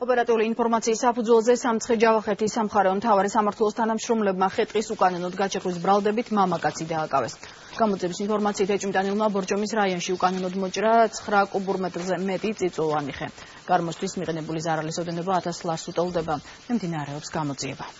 Operatorul informației SAP-Zolze Samtxe-Javaheti Samhareon Tavare Samartulostan Amșrumlebma Xetris Ukanenot Gaceqvis Braldebit Mamakaci Deakavest. Გამოძიების ინფორმაციით ეჭვმიტანილმა ბორჯომის რაიონში უკანონოდ მოჭრა 9 კუბურ მეტრზე მეტი წიწვოვანი ხე. Გარმოსთვის მიღებული ზარალის ოდენობა 1000 ლარს უტოლდება. Მიმდინარეობს გამოძიება.